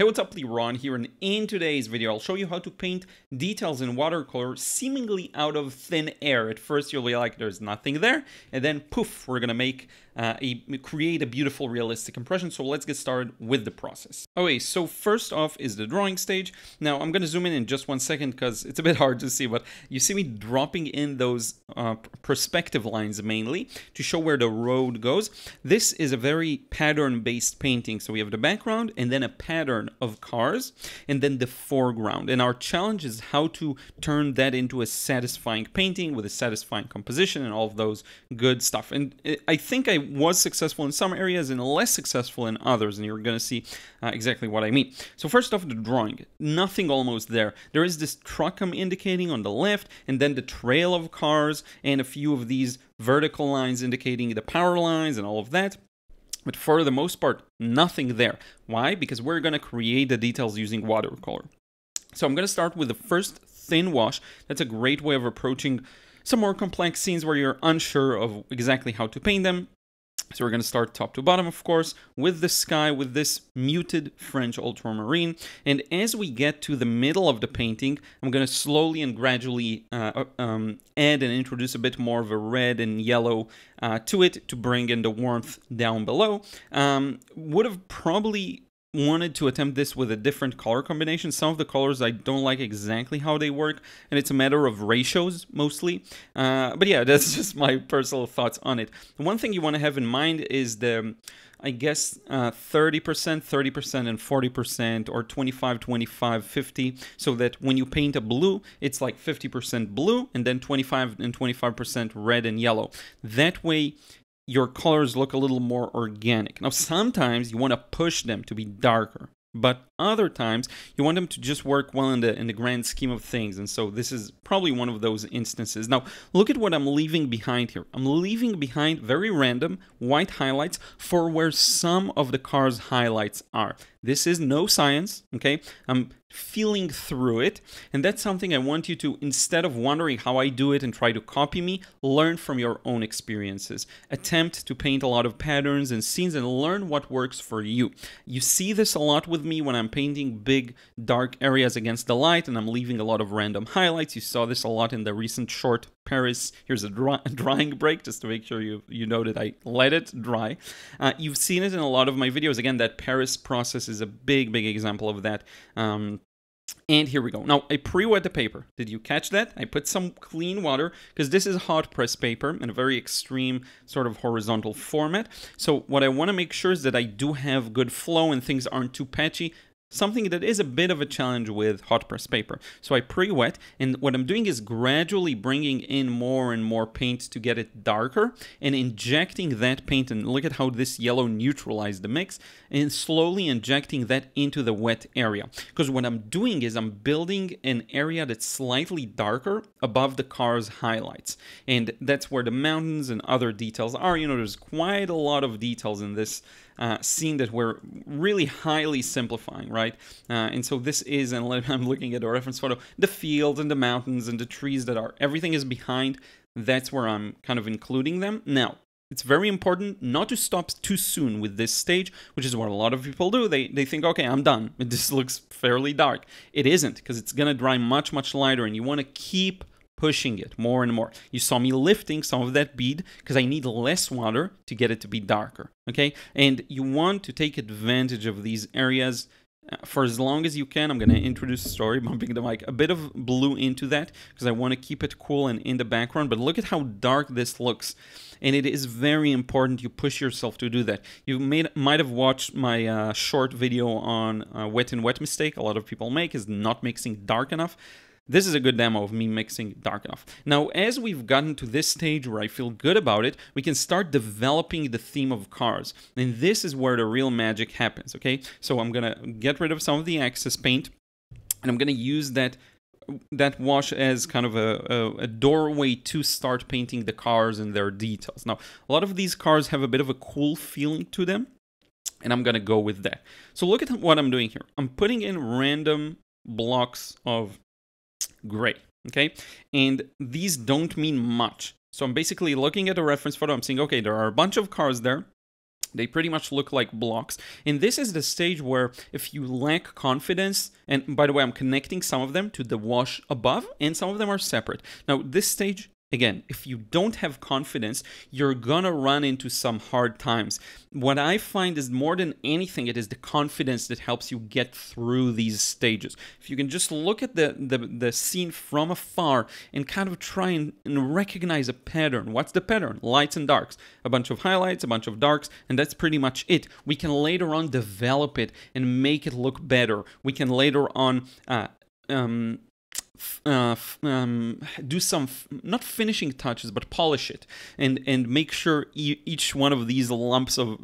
Hey, what's up, Liron here, and in today's video I'll show you how to paint details in watercolor seemingly out of thin air. At first you'll be like, there's nothing there, and then poof, we're gonna make create a beautiful realistic impression. So let's get started with the process. Okay, so first off is the drawing stage. Now I'm gonna zoom in just one second because it's a bit hard to see, but you see me dropping in those perspective lines mainly to show where the road goes. This is a very pattern-based painting, so we have the background and then a pattern of cars and then the foreground, and our challenge is how to turn that into a satisfying painting with a satisfying composition and all of those good stuff. And I think I was successful in some areas and less successful in others, and you're going to see exactly what I mean. So first off, the drawing, nothing almost there. There is this truck I'm indicating on the left, and then the trail of cars and a few of these vertical lines indicating the power lines and all of that. But for the most part, nothing there. Why? Because we're going to create the details using watercolor. So I'm going to start with the first thin wash. That's a great way of approaching some more complex scenes where you're unsure of exactly how to paint them. So we're going to start top to bottom, of course, with the sky, with this muted French ultramarine. And as we get to the middle of the painting, I'm going to slowly and gradually add and introduce a bit more of a red and yellow to it to bring in the warmth down below. Would have probably wanted to attempt this with a different color combination. Some of the colors I don't like exactly how they work, and it's a matter of ratios mostly. But yeah, that's just my personal thoughts on it. The one thing you want to have in mind is the, I guess, 30%, 30%, and 40%, or 25, 25, 50, so that when you paint a blue, it's like 50% blue, and then 25 and 25% red and yellow. That way, your colors look a little more organic. Now, sometimes you want to push them to be darker, but other times you want them to just work well in the grand scheme of things. And so this is probably one of those instances. Now, look at what I'm leaving behind here. I'm leaving behind very random white highlights for where some of the car's highlights are. This is no science, okay? I'm feeling through it, and that's something I want you to, instead of wondering how I do it and try to copy me, learn from your own experiences. Attempt to paint a lot of patterns and scenes and learn what works for you. You see this a lot with me when I'm painting big dark areas against the light and I'm leaving a lot of random highlights. You saw this a lot in the recent short Paris. Here's a drying break just to make sure you know that I let it dry. You've seen it in a lot of my videos. Again, that Paris process is a big example of that. And here we go. Now, I pre-wet the paper. Did you catch that? I put some clean water because this is hot press paper in a very extreme sort of horizontal format. So what I want to make sure is that I do have good flow and things aren't too patchy. Something that is a bit of a challenge with hot press paper. So I pre-wet, and what I'm doing is gradually bringing in more and more paint to get it darker and injecting that paint, and look at how this yellow neutralized the mix, and slowly injecting that into the wet area. Because what I'm doing is I'm building an area that's slightly darker above the car's highlights. And that's where the mountains and other details are. You know, there's quite a lot of details in this scene that we're really highly simplifying, right? And so this is, and I'm looking at a reference photo, the fields and the mountains and the trees that are, everything is behind. That's where I'm kind of including them. Now, it's very important not to stop too soon with this stage, which is what a lot of people do. They think, okay, I'm done. This looks fairly dark. It isn't, because it's going to dry much lighter, and you want to keep pushing it more and more. You saw me lifting some of that bead because I need less water to get it to be darker, okay? And you want to take advantage of these areas for as long as you can. I'm going to introduce, sorry, bumping the mic, a bit of blue into that because I want to keep it cool and in the background. But look at how dark this looks. And it is very important you push yourself to do that. You might have watched my short video on wet and wet mistake a lot of people make, is not mixing dark enough. This is a good demo of me mixing dark enough. Now, as we've gotten to this stage where I feel good about it, we can start developing the theme of cars. And this is where the real magic happens, okay? So I'm going to get rid of some of the excess paint, and I'm going to use that wash as kind of a doorway to start painting the cars and their details. Now, a lot of these cars have a bit of a cool feeling to them, and I'm going to go with that. So look at what I'm doing here. I'm putting in random blocks of gray, okay, and these don't mean much. So I'm basically looking at a reference photo. I'm saying, okay, there are a bunch of cars there, They pretty much look like blocks. And this is the stage where if you lack confidence, and by the way, I'm connecting some of them to the wash above and some of them are separate. Now this stage, again, if you don't have confidence, you're gonna run into some hard times. What I find is more than anything, it is the confidence that helps you get through these stages. If you can just look at the scene from afar and kind of try and recognize a pattern. What's the pattern? Lights and darks. A bunch of highlights, a bunch of darks, and that's pretty much it. We can later on develop it and make it look better. We can later on do some, not finishing touches, but polish it and make sure each one of these lumps of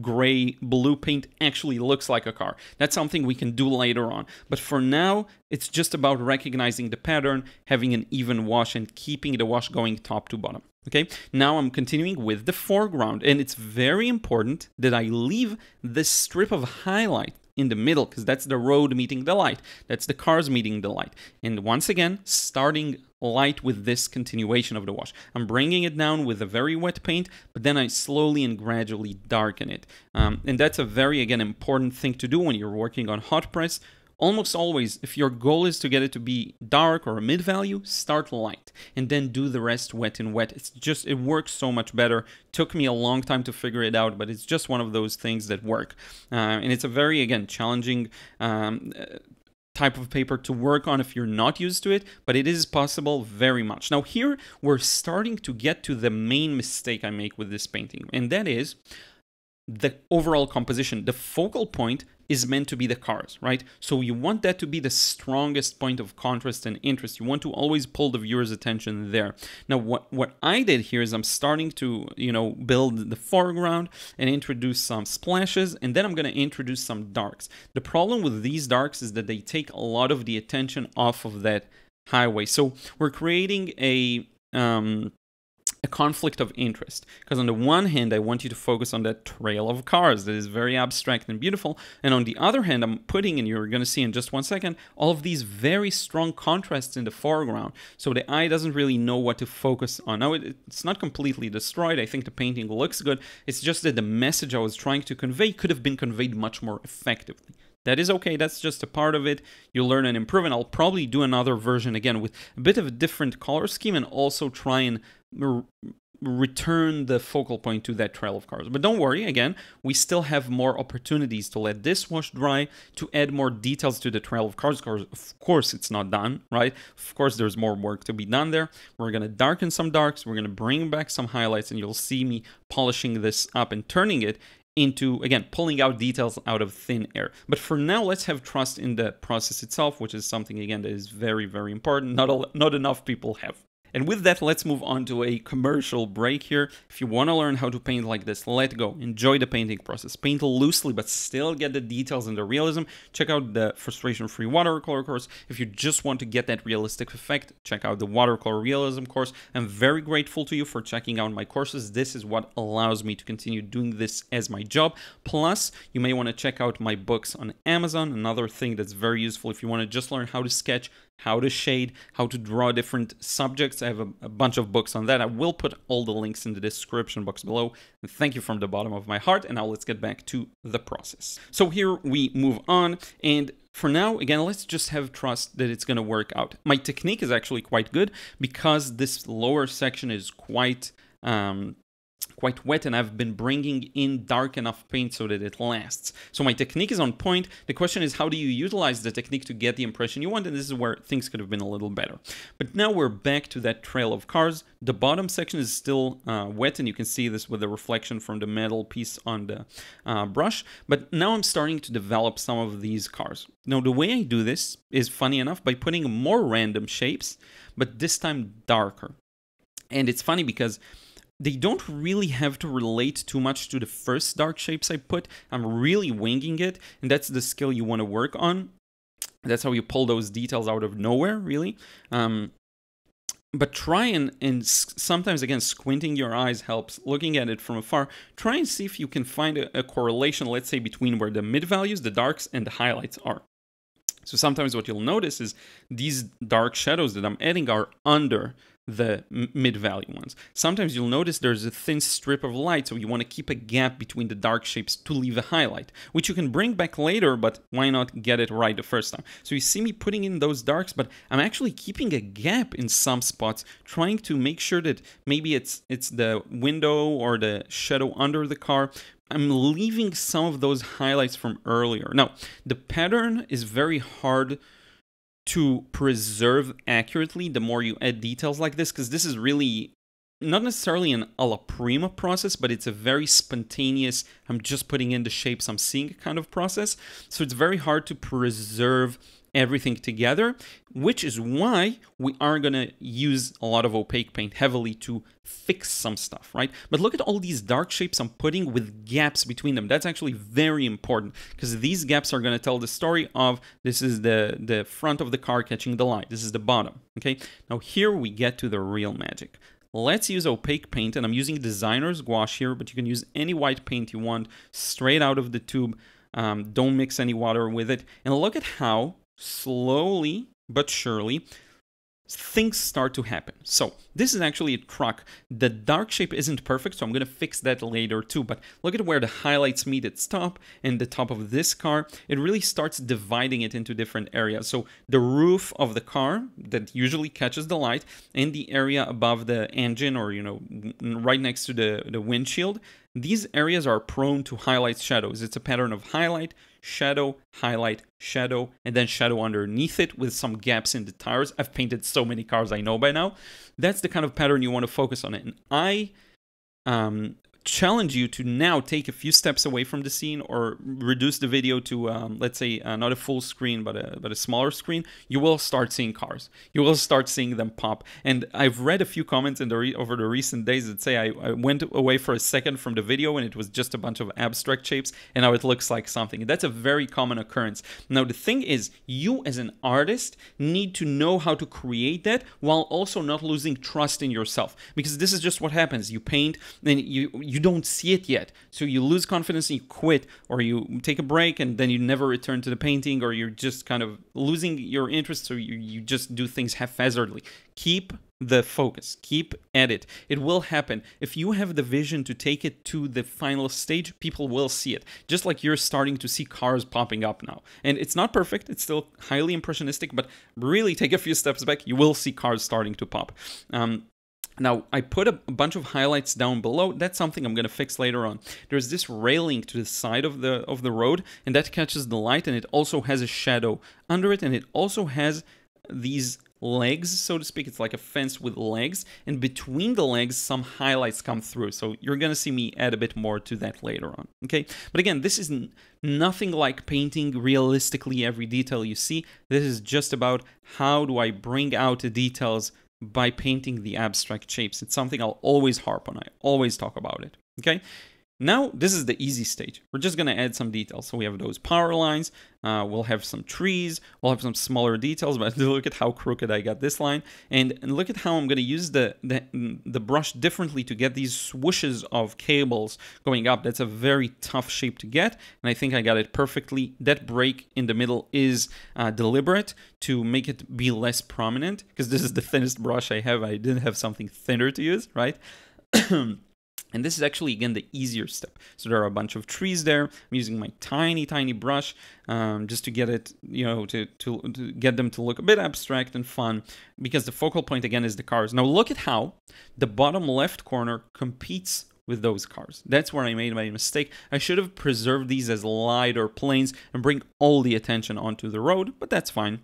gray, blue paint actually looks like a car. That's something we can do later on. But for now, it's just about recognizing the pattern, having an even wash and keeping the wash going top to bottom. Okay, now I'm continuing with the foreground, and it's very important that I leave this strip of highlight in the middle, because that's the road meeting the light. That's the cars meeting the light. And once again, starting light with this continuation of the wash. I'm bringing it down with a very wet paint, but then I slowly and gradually darken it. And that's a very, again, important thing to do when you're working on hot press. Almost always, if your goal is to get it to be dark or a mid-value, start light and then do the rest wet and wet. It's just, it works so much better. Took me a long time to figure it out, but it's just one of those things that work. And it's a very, again, challenging type of paper to work on if you're not used to it, but it is possible very much. Now here, we're starting to get to the main mistake I make with this painting, and that is the overall composition. The focal point is meant to be the cars, right? So you want that to be the strongest point of contrast and interest. You want to always pull the viewer's attention there. Now, what I did here is I'm starting to, you know, build the foreground and introduce some splashes, and then I'm gonna introduce some darks. The problem with these darks is that they take a lot of the attention off of that highway. So we're creating a conflict of interest, because on the one hand, I want you to focus on that trail of cars that is very abstract and beautiful, and on the other hand, I'm putting, and you're going to see in just one second, all of these very strong contrasts in the foreground, so the eye doesn't really know what to focus on. Now, it's not completely destroyed. I think the painting looks good. It's just that the message I was trying to convey could have been conveyed much more effectively. That is okay, that's just a part of it. You learn and improve, and I'll probably do another version again with a bit of a different color scheme and also try and return the focal point to that trail of cars. But don't worry, again, we still have more opportunities to let this wash dry, to add more details to the trail of cars, because of course it's not done, right? Of course there's more work to be done there. We're gonna darken some darks, we're gonna bring back some highlights, and you'll see me polishing this up and turning it into, again, pulling out details out of thin air. But for now, let's have trust in the process itself, which is something, again, that is very, very important. Not enough people have. And with that, let's move on to a commercial break here. If you want to learn how to paint like this, let go. Enjoy the painting process. Paint loosely, but still get the details and the realism. Check out the Frustration-Free Watercolor course. If you just want to get that realistic effect, check out the Watercolor Realism course. I'm very grateful to you for checking out my courses. This is what allows me to continue doing this as my job. Plus, you may want to check out my books on Amazon. Another thing that's very useful if you want to just learn how to sketch, how to shade, how to draw different subjects. I have a bunch of books on that. I will put all the links in the description box below. And thank you from the bottom of my heart. And now let's get back to the process. So here we move on. And for now, again, let's just have trust that it's going to work out. My technique is actually quite good because this lower section is quite wet, and I've been bringing in dark enough paint so that it lasts. So my technique is on point. The question is, how do you utilize the technique to get the impression you want? And this is where things could have been a little better. But now we're back to that trail of cars. The bottom section is still wet, and you can see this with the reflection from the metal piece on the brush. But now I'm starting to develop some of these cars. Now, the way I do this is, funny enough, by putting more random shapes, but this time darker. And it's funny because they don't really have to relate too much to the first dark shapes I put. I'm really winging it, and that's the skill you want to work on. That's how you pull those details out of nowhere, really. But try and sometimes, again, squinting your eyes helps. Looking at it from afar, try and see if you can find a correlation, let's say, between where the mid-values, the darks, and the highlights are. So sometimes what you'll notice is these dark shadows that I'm adding are under the mid-value ones. Sometimes you'll notice there's a thin strip of light, so you want to keep a gap between the dark shapes to leave a highlight, which you can bring back later, but why not get it right the first time? So you see me putting in those darks, but I'm actually keeping a gap in some spots, trying to make sure that maybe it's the window or the shadow under the car. I'm leaving some of those highlights from earlier. Now, the pattern is very hard to preserve accurately the more you add details like this, because this is really not necessarily an a la prima process, but it's a very spontaneous, I'm just putting in the shapes I'm seeing kind of process. So it's very hard to preserve everything together, which is why we are going to use a lot of opaque paint heavily to fix some stuff, right? But look at all these dark shapes I'm putting with gaps between them. That's actually very important, because these gaps are going to tell the story of this is the front of the car catching the light, this is the bottom, okay? Now here we get to the real magic. Let's use opaque paint, and I'm using designer's gouache here, but you can use any white paint you want straight out of the tube. Don't mix any water with it. And look at how slowly but surely things start to happen. So this is actually a truck. The dark shape isn't perfect, so I'm going to fix that later too. But look at where the highlights meet its top and the top of this car. It really starts dividing it into different areas. So the roof of the car that usually catches the light, and the area above the engine, or, you know, right next to the windshield, these areas are prone to highlight shadows. It's a pattern of highlight, shadow, highlight, shadow, and then shadow underneath it with some gaps in the tires. I've painted so many cars, I know by now. That's the kind of pattern you want to focus on. And I challenge you to now take a few steps away from the scene, or reduce the video to, let's say, not a full screen, but a smaller screen. You will start seeing cars. You will start seeing them pop. And I've read a few comments in the over the recent days that say I went away for a second from the video and it was just a bunch of abstract shapes, and now it looks like something. That's a very common occurrence. Now, the thing is, you as an artist need to know how to create that while also not losing trust in yourself, because this is just what happens. You paint, then you don't see it yet, so you lose confidence and you quit, or you take a break and then you never return to the painting, or you're just kind of losing your interest, so you just do things haphazardly. Keep the focus, keep at it. It will happen. If you have the vision to take it to the final stage, people will see it. Just like you're starting to see cars popping up now. And it's not perfect, it's still highly impressionistic, but really take a few steps back, you will see cars starting to pop. Now, I put a bunch of highlights down below. That's something I'm going to fix later on. There's this railing to the side of the road, and that catches the light, and it also has a shadow under it, and it also has these legs, so to speak. It's like a fence with legs, and between the legs, some highlights come through. So you're going to see me add a bit more to that later on, okay? But again, this is nothing like painting realistically every detail you see. This is just about how do I bring out the details by painting the abstract shapes. It's something I'll always harp on. I always talk about it, okay? Now, this is the easy stage. We're just going to add some details. So we have those power lines. We'll have some trees. We'll have some smaller details, but look at how crooked I got this line. And look at how I'm going to use the brush differently to get these swooshes of cables going up. That's a very tough shape to get, and I think I got it perfectly. That break in the middle is deliberate to make it be less prominent, because this is the thinnest brush I have. I didn't have something thinner to use, right? And this is actually, again, the easier step. So there are a bunch of trees there. I'm using my tiny, tiny brush just to get it, you know, to get them to look a bit abstract and fun, because the focal point, again, is the cars. Now, look at how the bottom left corner competes with those cars. That's where I made my mistake. I should have preserved these as lighter planes and bring all the attention onto the road, but that's fine.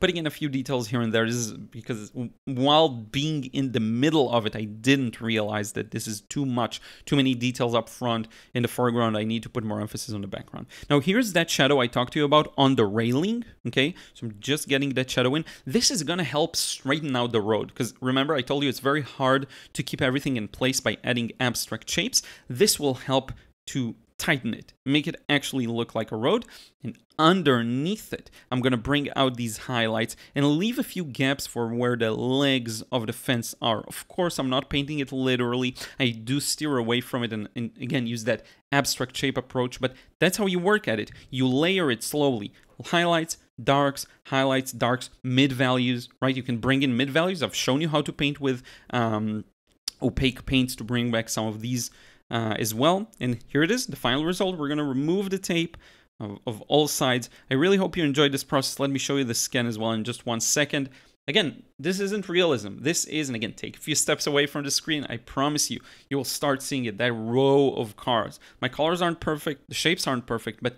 Putting in a few details here and there. This is because while being in the middle of it, I didn't realize that this is too much, too many details up front. In the foreground, I need to put more emphasis on the background. Now, here's that shadow I talked to you about on the railing, okay? So I'm just getting that shadow in. This is going to help straighten out the road, because remember, I told you it's very hard to keep everything in place by adding abstract shapes. This will help to tighten it, make it actually look like a road. And underneath it, I'm going to bring out these highlights and leave a few gaps for where the legs of the fence are. Of course, I'm not painting it literally. I do steer away from it and again, use that abstract shape approach, but that's how you work at it. You layer it slowly. Highlights, darks, highlights, darks, mid-values, right? You can bring in mid-values. I've shown you how to paint with opaque paints to bring back some of these as well. And here it is, the final result. We're going to remove the tape of all sides. I really hope you enjoyed this process. Let me show you the skin as well in just 1 second. Again, this isn't realism. This is, and again, take a few steps away from the screen. I promise you, you will start seeing it, that row of cars. My colors aren't perfect, the shapes aren't perfect, but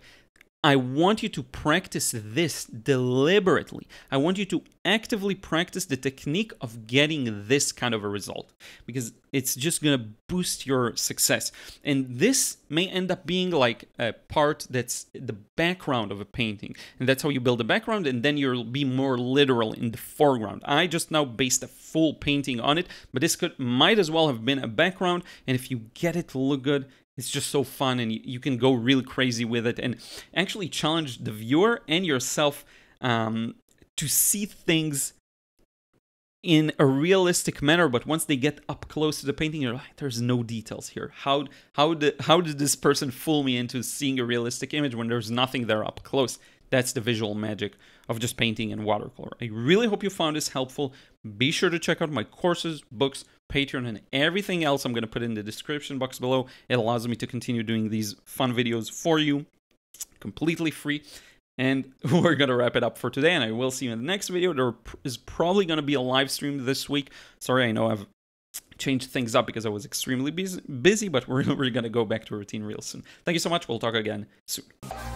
I want you to practice this deliberately. I want you to actively practice the technique of getting this kind of a result, because it's just going to boost your success. And this may end up being like a part that's the background of a painting. And that's how you build a background, and then you'll be more literal in the foreground. I just now based a full painting on it, but this could might as well have been a background. And if you get it to look good, it's just so fun, and you can go really crazy with it and actually challenge the viewer and yourself to see things in a realistic manner. But once they get up close to the painting, you're like, there's no details here. How did this person fool me into seeing a realistic image when there's nothing there up close? That's the visual magic of just painting and watercolor. I really hope you found this helpful. Be sure to check out my courses, books, Patreon, and everything else I'm going to put in the description box below. It allows me to continue doing these fun videos for you, completely free. And we're going to wrap it up for today, and I will see you in the next video. There is probably going to be a live stream this week. Sorry, I know I've changed things up because I was extremely busy, but we're going to go back to routine real soon. Thank you so much. We'll talk again soon.